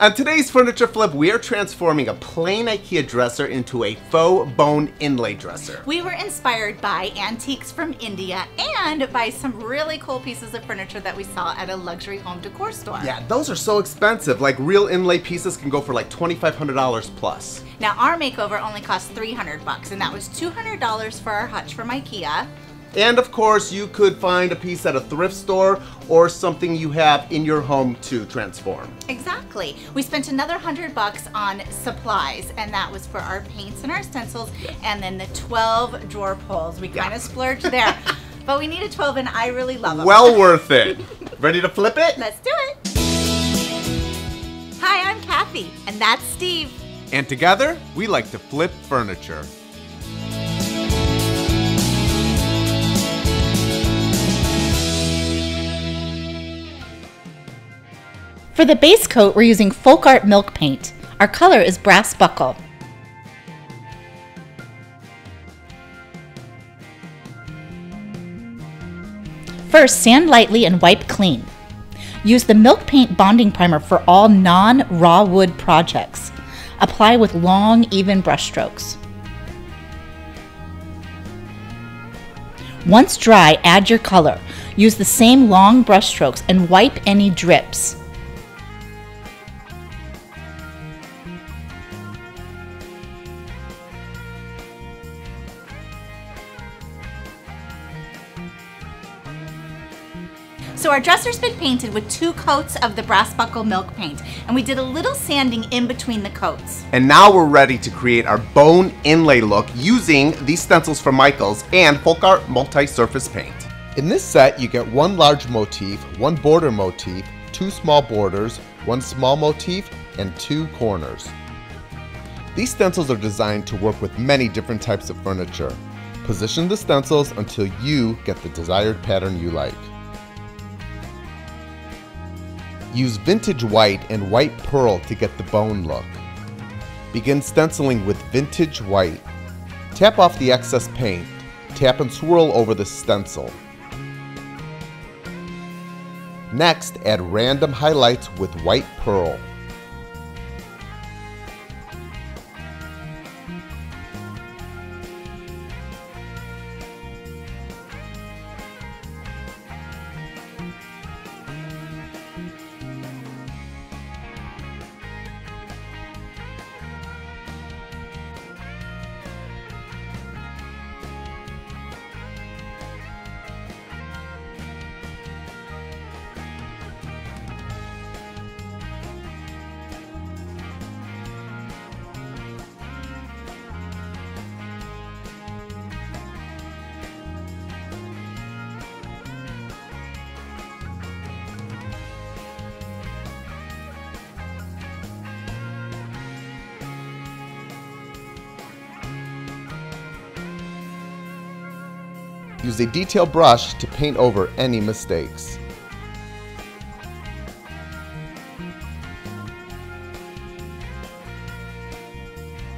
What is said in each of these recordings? On today's Furniture Flip, we are transforming a plain IKEA dresser into a faux bone inlay dresser. We were inspired by antiques from India and by some really cool pieces of furniture that we saw at a luxury home decor store. Yeah, those are so expensive. Like, real inlay pieces can go for like $2,500 plus. Now, our makeover only cost $300, and that was $200 for our hutch from IKEA. And of course, you could find a piece at a thrift store or something you have in your home to transform. Exactly. We spent another $100 on supplies, and that was for our paints and our stencils, and then the 12 drawer pulls. We kind of splurged there, but we needed 12 and I really love them. Well worth it. Ready to flip it? Let's do it. Hi, I'm Cathie. And that's Steve. And together, we like to flip furniture. For the base coat, we're using Folk Art Milk Paint. Our color is Brass Buckle. First, sand lightly and wipe clean. Use the Milk Paint bonding primer for all non-raw wood projects. Apply with long, even brush strokes. Once dry, add your color. Use the same long brush strokes and wipe any drips. So our dresser's been painted with 2 coats of the Brass Buckle Milk Paint, and we did a little sanding in between the coats. And now we're ready to create our bone inlay look using these stencils from Michaels and FolkArt Multi-Surface Paint. In this set, you get 1 large motif, 1 border motif, 2 small borders, 1 small motif, and 2 corners. These stencils are designed to work with many different types of furniture. Position the stencils until you get the desired pattern you like. Use Vintage White and White Pearl to get the bone look. Begin stenciling with Vintage White. Tap off the excess paint. Tap and swirl over the stencil. Next, add random highlights with White Pearl. Use a detail brush to paint over any mistakes.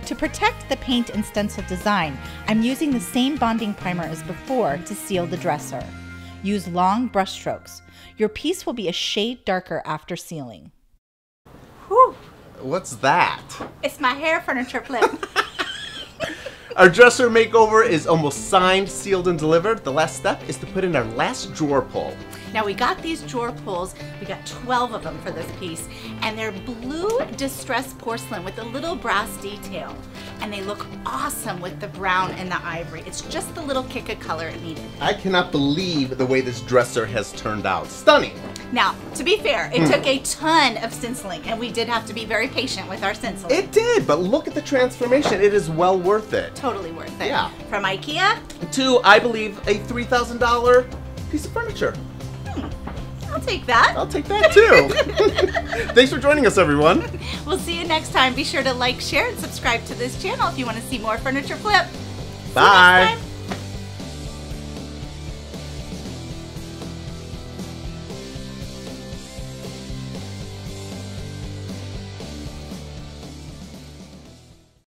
To protect the paint and stencil design, I'm using the same bonding primer as before to seal the dresser. Use long brush strokes. Your piece will be a shade darker after sealing. Whew. What's that? It's my hair furniture flip. Our dresser makeover is almost signed, sealed, and delivered. The last step is to put in our last drawer pull. Now, we got these drawer pulls. We got 12 of them for this piece, and they're blue distressed porcelain with a little brass detail. And they look awesome with the brown and the ivory. It's just the little kick of color it needed. I cannot believe the way this dresser has turned out. Stunning. Now, to be fair, it took a ton of stenciling, and we did have to be very patient with our stenciling. It did, but look at the transformation. It is well worth it. Totally worth it. Yeah. From IKEA to, I believe, a $3,000 piece of furniture. I'll take that. I'll take that too. Thanks for joining us, everyone. We'll see you next time. Be sure to like, share, and subscribe to this channel if you want to see more Furniture Flip. Bye. See you next time.